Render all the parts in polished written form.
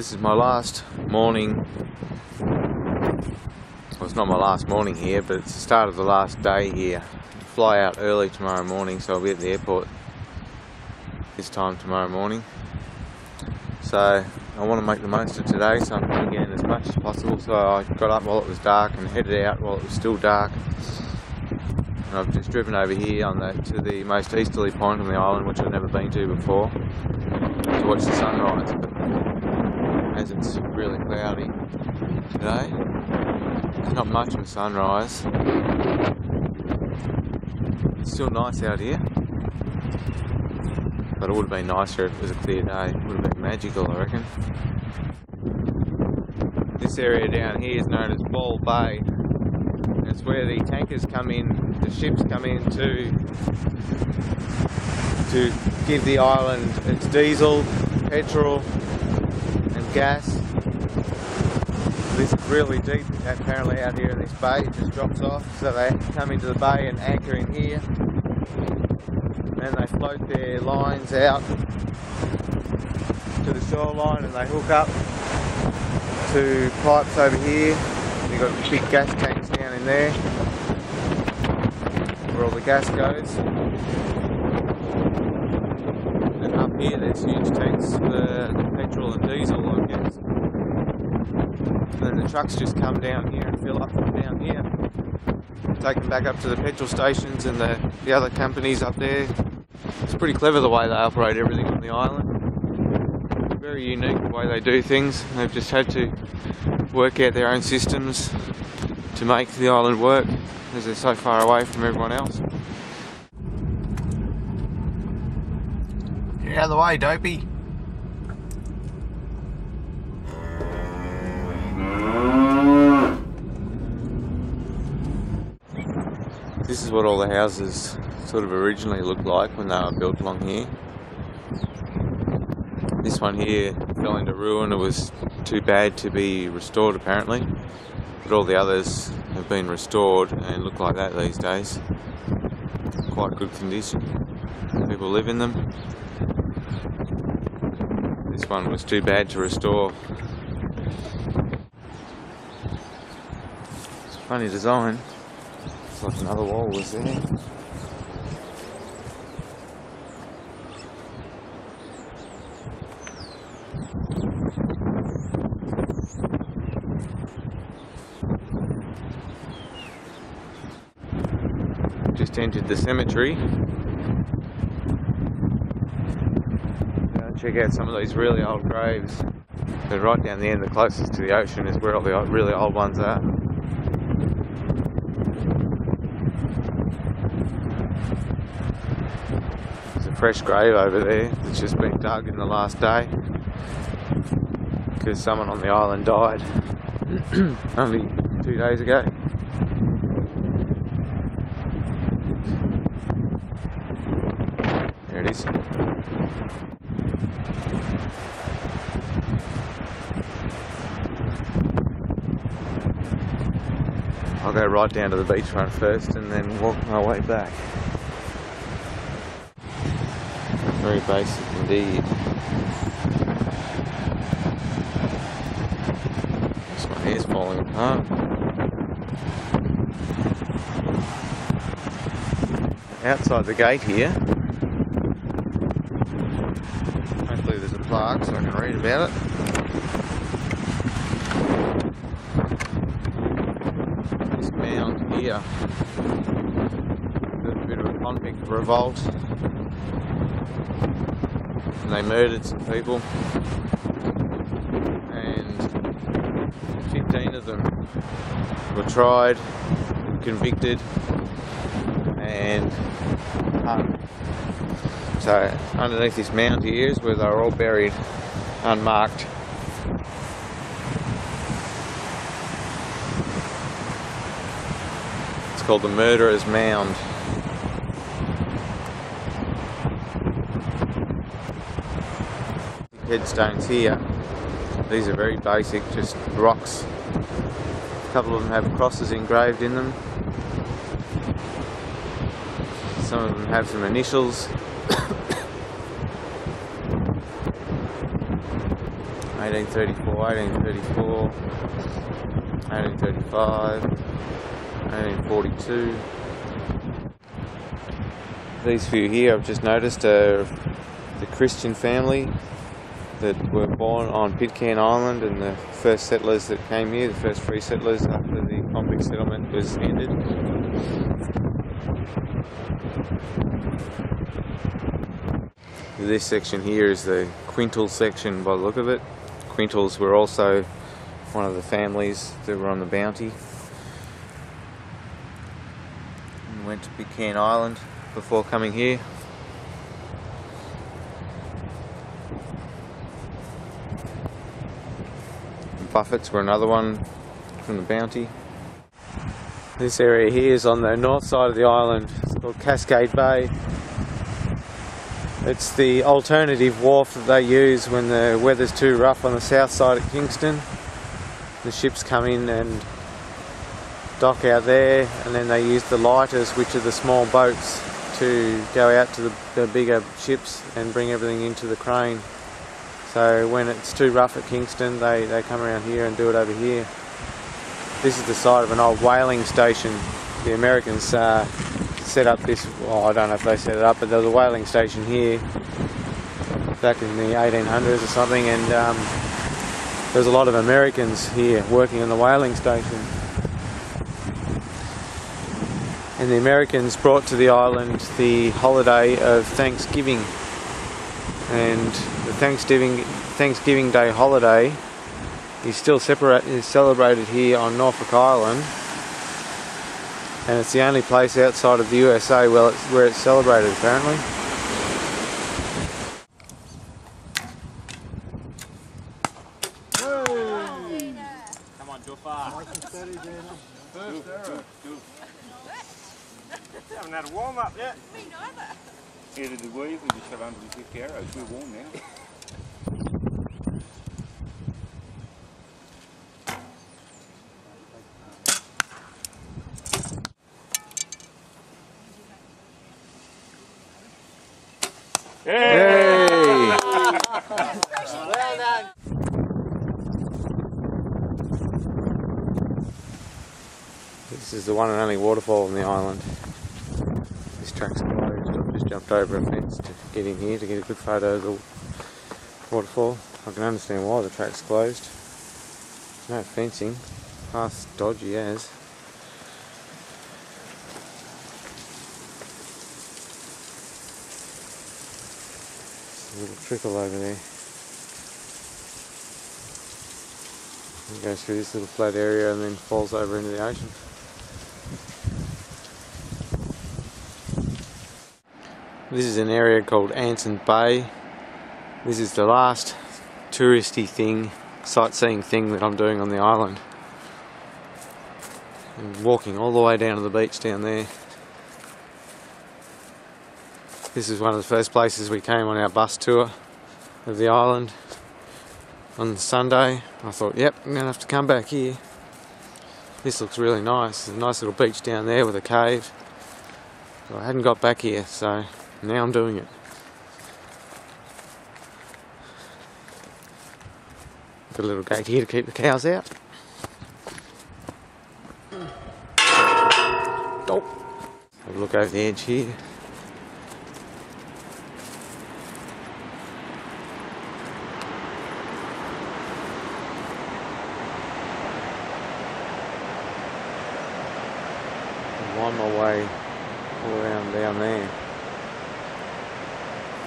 this is my last morning. Well, it's not my last morning here, but it's the start of the last day here. I fly out early tomorrow morning, so I'll be at the airport this time tomorrow morning. So I want to make the most of today, so I'm trying to get in as much as possible. So I got up while it was dark and headed out while it was still dark. And I've just driven over here on that to the most easterly point on the island, which I've never been to before, to watch the sunrise. But as it's really cloudy today, there's not much of a sunrise. It's still nice out here, but it would have been nicer if it was a clear day. It would have been magical, I reckon. This area down here is known as Ball Bay. It's where the tankers come in, the ships come in to give the island its diesel, petrol and gas. This is really deep apparently out here in this bay, it just drops off, so they come into the bay and anchor in here. And they float their lines out to the shoreline and they hook up to pipes over here. You've got big gas tanks down in there where all the gas goes, and up here there's huge tanks for petrol and diesel, I guess, and then the trucks just come down here and fill up from down here, take them back up to the petrol stations and the other companies up there. It's pretty clever the way they operate everything on the island. Very unique the way they do things. They've just had to work out their own systems to make the island work, because they're so far away from everyone else. Get out of the way, dopey! This is what all the houses sort of originally looked like when they were built along here. This one here fell into ruin. It was too bad to be restored apparently, but all the others have been restored and look like that these days. Quite good condition. People live in them. This one was too bad to restore. It's a funny design. Looks like another wall was there. Just entered the cemetery. Check out some of these really old graves. They're right down the end, the closest to the ocean is where all the really old ones are. There's a fresh grave over there that's just been dug in the last day because someone on the island died only 2 days ago. There it is. I'll go right down to the beachfront first and then walk my way back. Very basic indeed. My hair's falling apart. Outside the gate here, hopefully there's a plaque so I can read about it. This mound here, a bit of a convict revolt, and they murdered some people, and 15 of them were tried, convicted and hung. So underneath this mound here is where they were all buried, unmarked. It's called the Murderers' Mound. Headstones here, these are very basic, just rocks. A couple of them have crosses engraved in them. Some of them have some initials. 1834, 1834, 1835, 1842. These few here I've just noticed are the Christian family that were born on Pitcairn Island, and the first settlers that came here, the first free settlers after the convict settlement was ended. This section here is the Quintal section by the look of it. Quintals were also one of the families that were on the bounty and went to Pitcairn Island before coming here. Buffetts were another one from the bounty. This area here is on the north side of the island. It's called Cascade Bay. It's the alternative wharf that they use when the weather's too rough on the south side at Kingston. The ships come in and dock out there, and then they use the lighters, which are the small boats, to go out to the bigger ships and bring everything into the crane. So when it's too rough at Kingston, they come around here and do it over here. This is the site of an old whaling station. The Americans set up this, well, I don't know if they set it up, but there was a whaling station here back in the 1800s or something, and there's a lot of Americans here working in the whaling station. And the Americans brought to the island the holiday of Thanksgiving. And the Thanksgiving Day holiday is still celebrated here on Norfolk Island, and it's the only place outside of the USA where it's celebrated, apparently. Hey. Come on, do it fast. Haven't had a warm up yet. Me neither. Here to the wave, we just have 150 arrows, we're warm now. Yay! Yay. Well done. This is the one and only waterfall on the island. This track's closed. I've just jumped over a fence to get in here to get a good photo of the waterfall. I can understand why the track's closed. There's no fencing. Path's dodgy as. A little trickle over there. It goes through this little flat area and then falls over into the ocean. This is an area called Anson Bay. This is the last touristy thing, sightseeing thing that I'm doing on the island. I'm walking all the way down to the beach down there. This is one of the first places we came on our bus tour of the island on Sunday. I thought, yep, I'm going to have to come back here. This looks really nice. There's a nice little beach down there with a cave. But I hadn't got back here, so now I'm doing it. Got a little gate here to keep the cows out. Oh. Have a look over the edge here. Wind my way all around down there.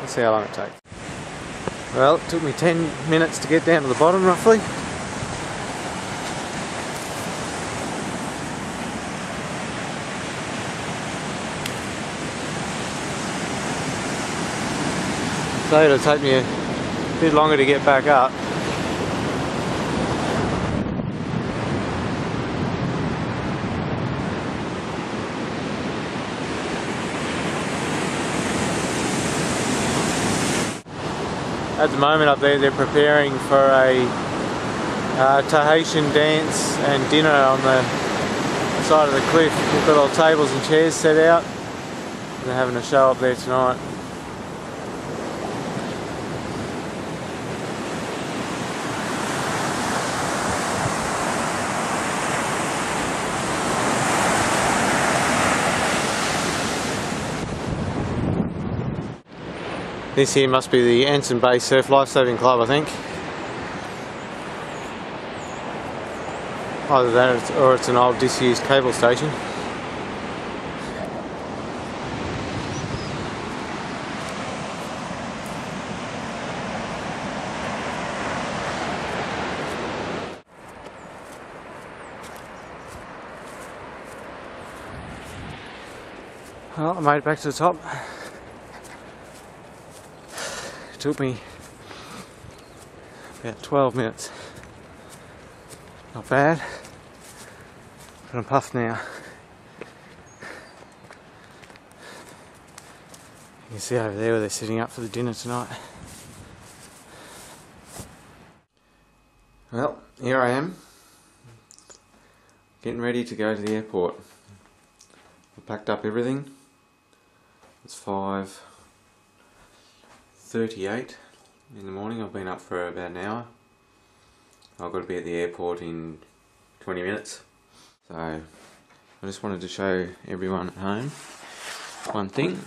Let's see how long it takes. Well, it took me 10 minutes to get down to the bottom, roughly. So it'll take me a bit longer to get back up. At the moment up there, they're preparing for a Tahitian dance and dinner on the side of the cliff. They've got all tables and chairs set out. They're having a show up there tonight. This here must be the Anson Bay Surf Lifesaving Club, I think. Either that or it's an old disused cable station. Well, I made it back to the top. It took me about 12 minutes. Not bad, but I'm puffed now. You can see over there where they're sitting up for the dinner tonight. Well, here I am, getting ready to go to the airport. I packed up everything. It's 5:38 in the morning. I've been up for about an hour. I've got to be at the airport in 20 minutes. So I just wanted to show everyone at home one thing.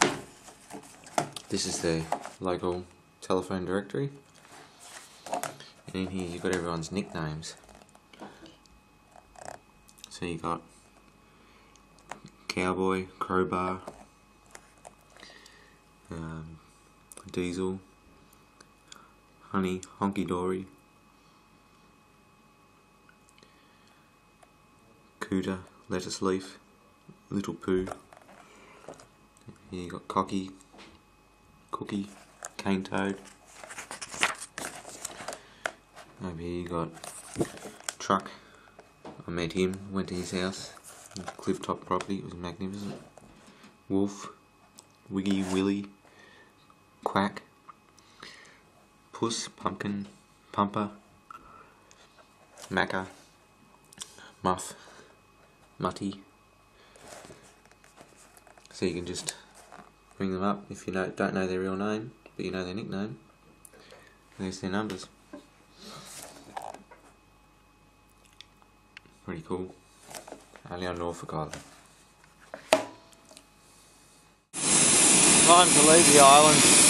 This is the local telephone directory. And in here you've got everyone's nicknames. So you've got Cowboy, Crowbar, Diesel, Honey, Honky Dory, Cooter, Lettuce Leaf, Little Poo. Here you got Cocky, Cookie, Cane Toad. Over here you got Truck. I met him, went to his house, cliff top property, it was magnificent. Wolf, Wiggy, Willy, Quack, Puss, Pumpkin, Pumper, Macca, Muff, Mutty. So you can just bring them up if you don't know their real name, but you know their nickname. There's their numbers. Pretty cool. Only on Norfolk Island. Time to leave the island.